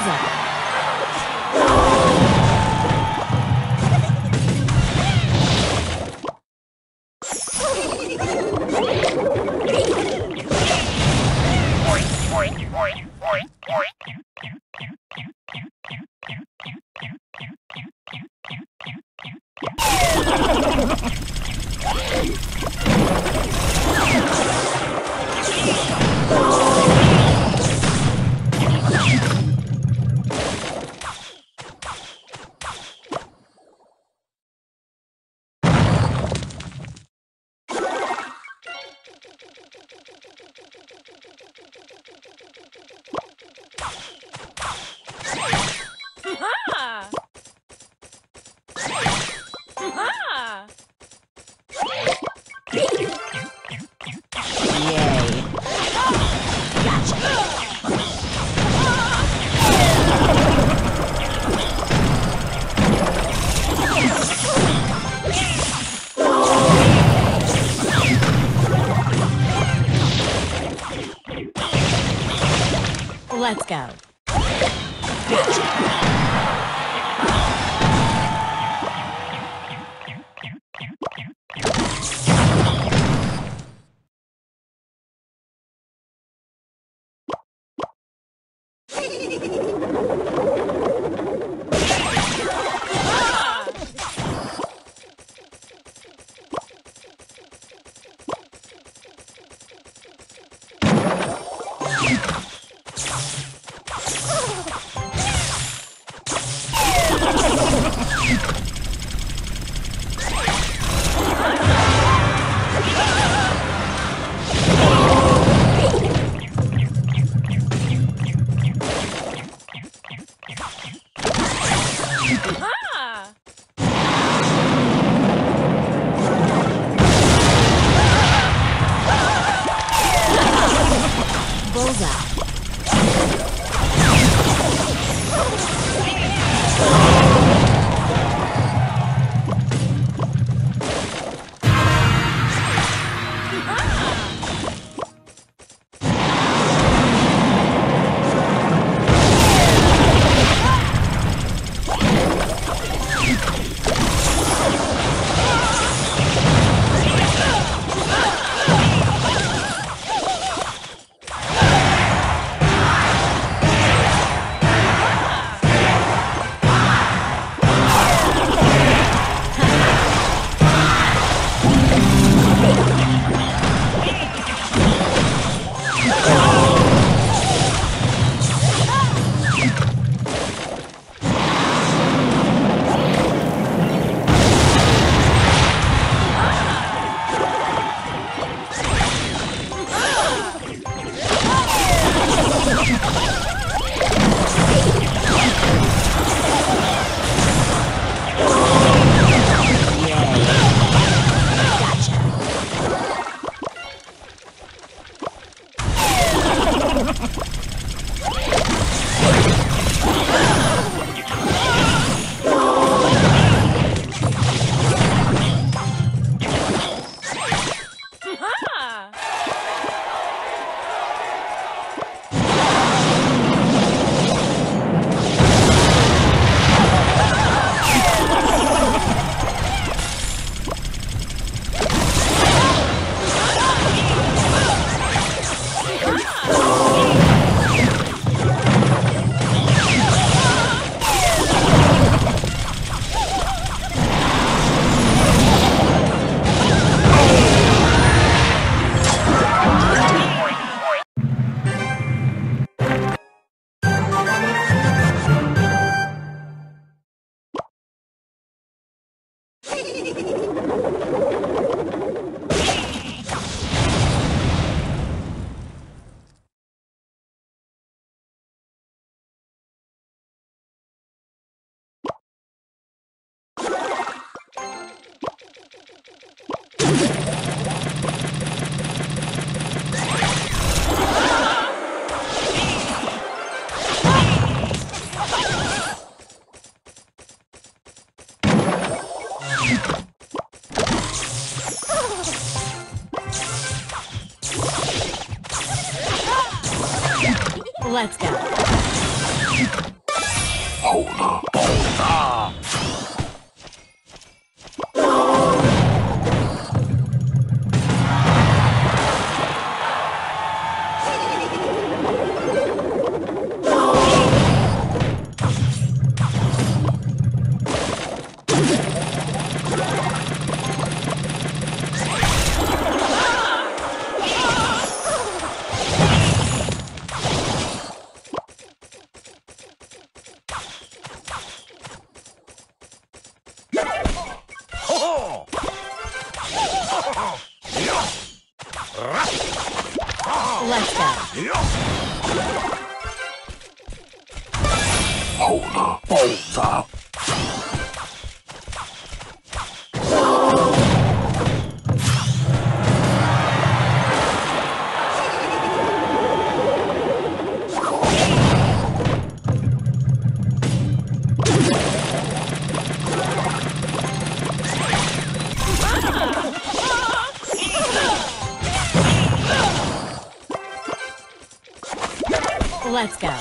Ball's up. Let's go. Let's go. Let's go.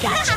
Gotcha.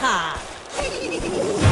Ha ha!